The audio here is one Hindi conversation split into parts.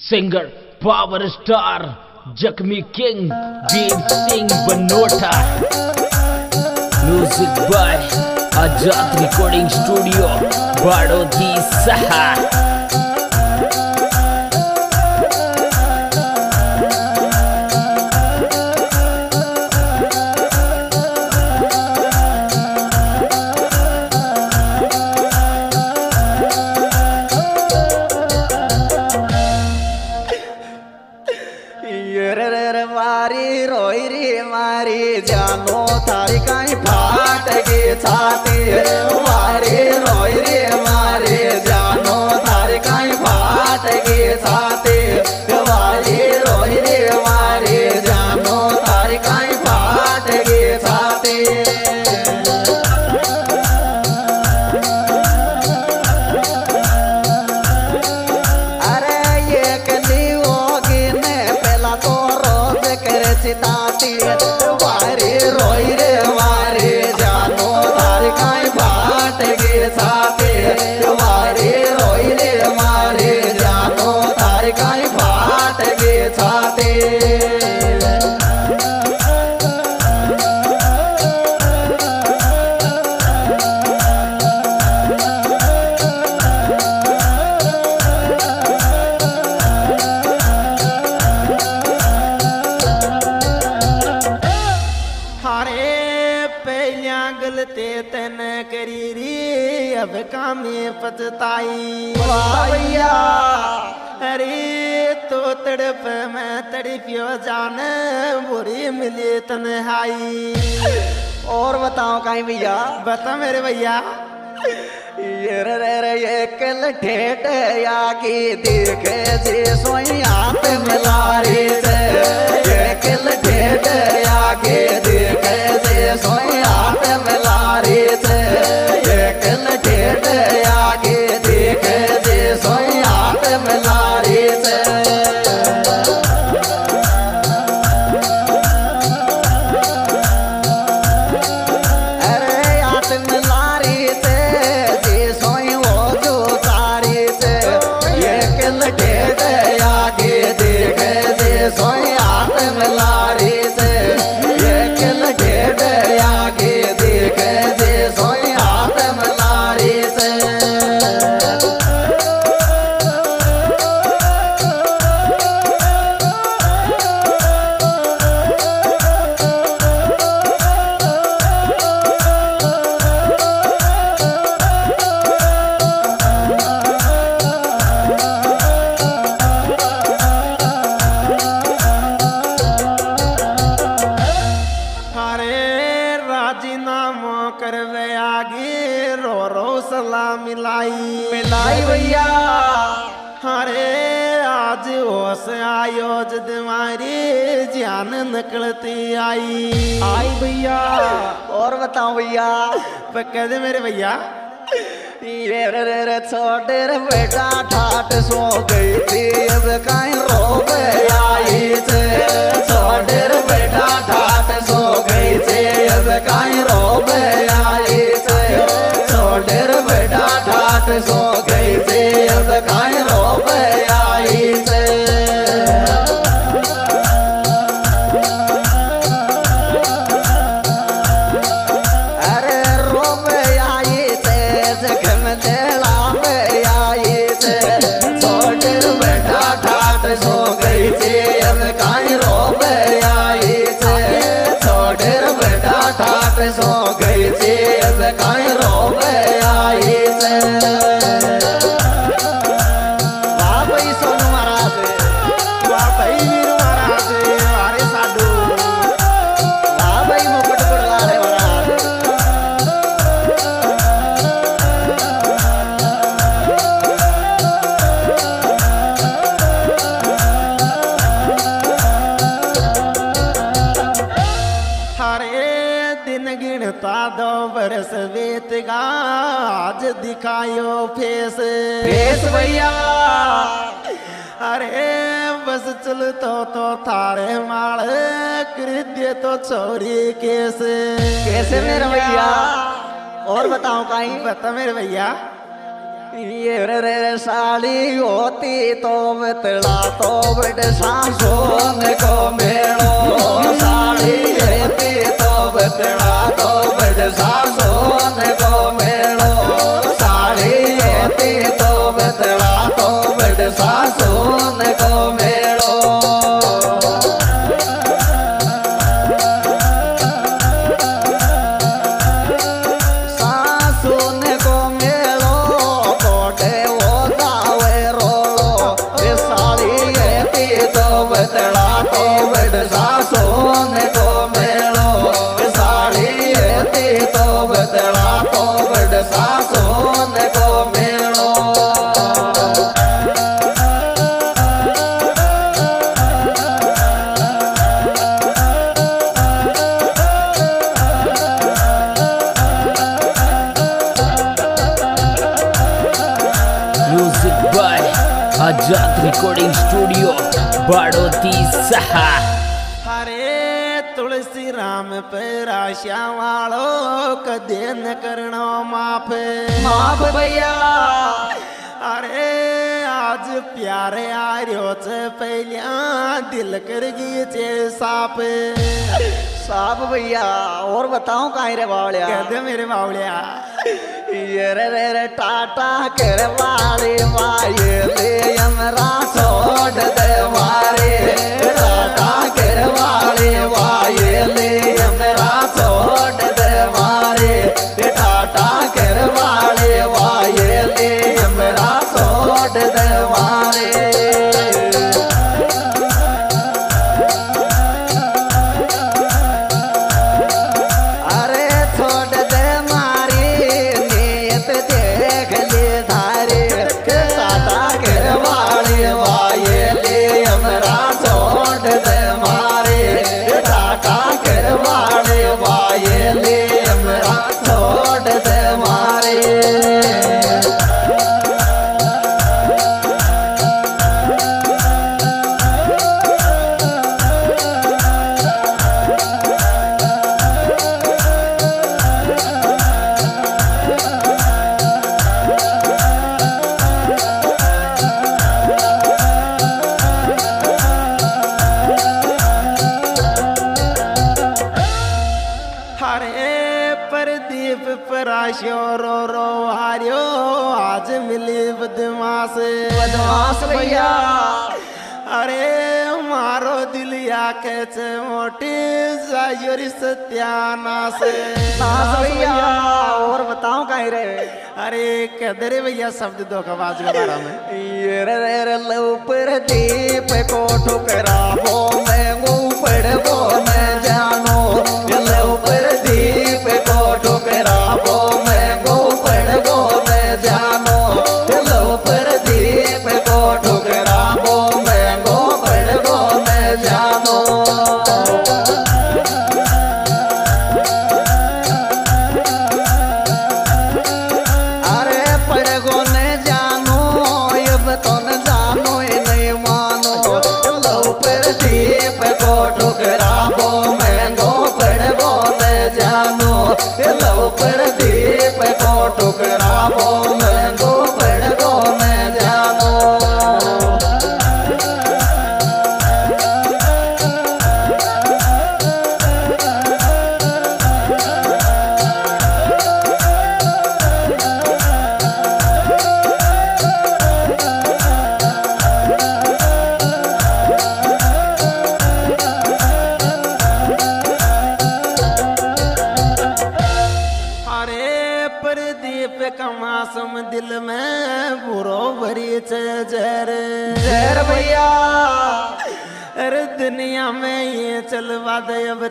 सिंगर पावर स्टार जख्मी king Deep Singh Banota, music by Azad, recording studio Vadodi शहर। और बताओ काई भैया, बता मेरे भैया। ये रे रे रे ये कल ठेठ या की देखे जे सोई आप मिलारे से, ये कल ठेठ या की देखे जे सोई आप मिलारे से, ये कल ठेठ या की देखे जे सोई आप मिलारे से। कह दे मेरे भैया। ये रे रे रे छोटे रे बेटा ठाट सो गई थी अब कहीं रो आई से, छोटे रे बेटा ठाट सो गई थी अब कहीं रो आई से, छोटे रे बेटा ठाट सो गई थी अब कहीं रो आई से। भैया अरे बस चल तो थारे माल कृत्य तो छोरी कैसे कैसे मेरे भैया। और बताओ काई, बता मेरे भैया। ये साड़ी होती तो मितला तो बट सांसों को मेड़ो साड़ी होती तो मितला तो बट सांसों को मेड़ो साड़ी होती तो मितला तो बट सांसों को मेड़ो। अजात रिकॉर्डिंग स्टूडियो बड़ौती सहा। हरे तुलसी राम पे राशा वालो कदे न करना माफे माफ भैया। अरे आज प्यारे आर्यो च पहलिया दिल कर गई चे सापे साप भैया। और बताओ काहे रे बावलिया कहते मेरे बावलिया ये रे टाटा कर वाले माये ले हमरा छोड़ दे मारे टाटा कर वाले माये ले हमरा छोड़ दे मारे टाटा कर वाले माये ले हमरा छोड़ दे मारे। अरे मारो दिल आके चे मोटी जायोरी सत्यानाश भैया। और बताओ काहे रे अरे कदरे भैया शब्द दो आवाज के बारे में ये रे लव प्रदीप को ठुकरा वो मैं ऊपर वो मैं जानो लव प्रदीप को ठुकरा वो मैं ऊपर वो मैं जानो लव प्रदीप को ठुकरा वो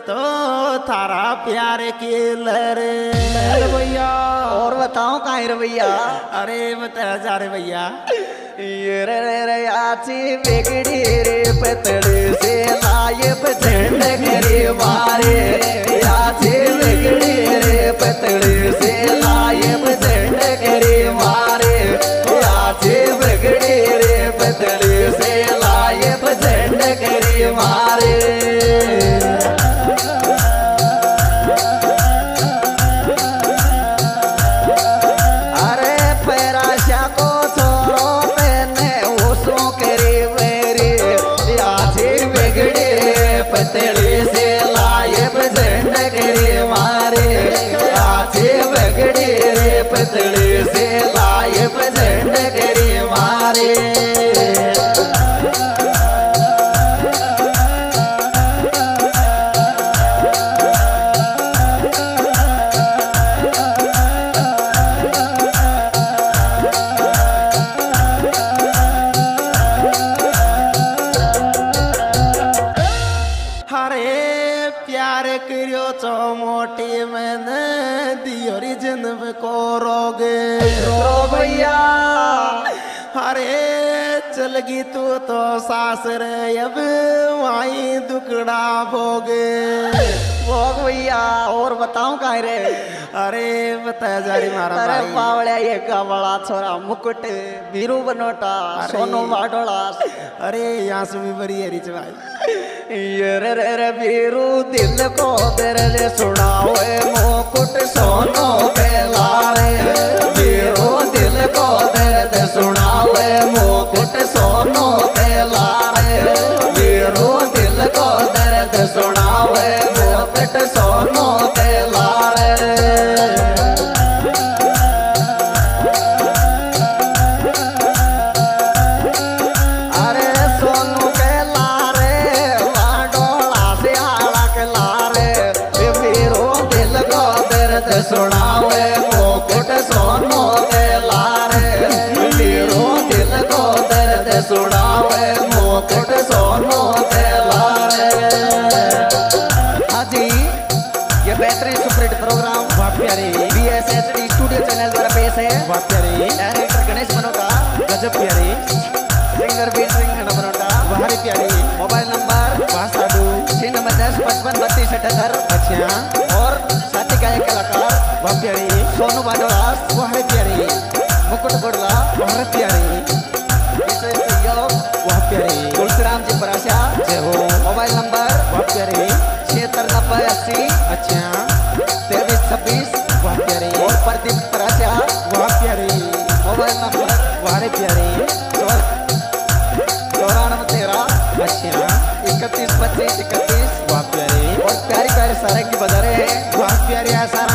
तो थारा प्यारे के लहर भैया। और बताओ काहे रे भैया अरे बता जा रे भैया ये रे आची बिगड़ी रे पतड़ी से लाए पछंड करे मारे आची बिगड़ी रे पतड़ी से लाए पछंड करे मारे आची बिगड़ी रे पतड़ी से लाए पछंड करे मारे। चौमोटी मैंने दियोरी जिंद को रोगे रो भैया, अरे चल गई तू तो सासरे अब वहीं दुखड़ा भोगे भोग भैया। और बताऊं कहाँ रे, अरे बता जा रही मारा भाई। अरे पावड़िया ये का बड़ा छोरा मुकुट बीरू बनोटा सोनू वाडोला, अरे यहाँ से भी बड़ी हरीच भाई। ये रे बीरू दिल को तेरे ले सुनाओ मुकुट सोनू बेला बीरू दिल को तेरे दे सुनाओ मुकुट सोनू बेला बीरू दिल को तेरे दे सुनाओ मुकुट सोनू बेला। डायरेक्टर गणेश बनोटा, गजब प्यारे सिंगर बीर सिंह बनोटा भारी प्यारे। Mobile number 9610553278। अच्छा, और साथी गायक कलाकार भारी प्यारे सोनू वाडोला भारी प्यारे मुकुट गोडला भारी प्यारे विशेष सहयोग भारी प्यारे कुलराम जी पराशा जय हो। मोबाइल नंबर भारी प्यारे 769080। अच्छा 2326 भारी प्यारे और प्रदीप पराशा भारी प्यारे। मोबाइल नंबर भारी प्यारे 9413। अच्छा 312531 भारी प्यारे और प्यारी प्यारे सारे की बजा रहे हैं भारी प्यारे।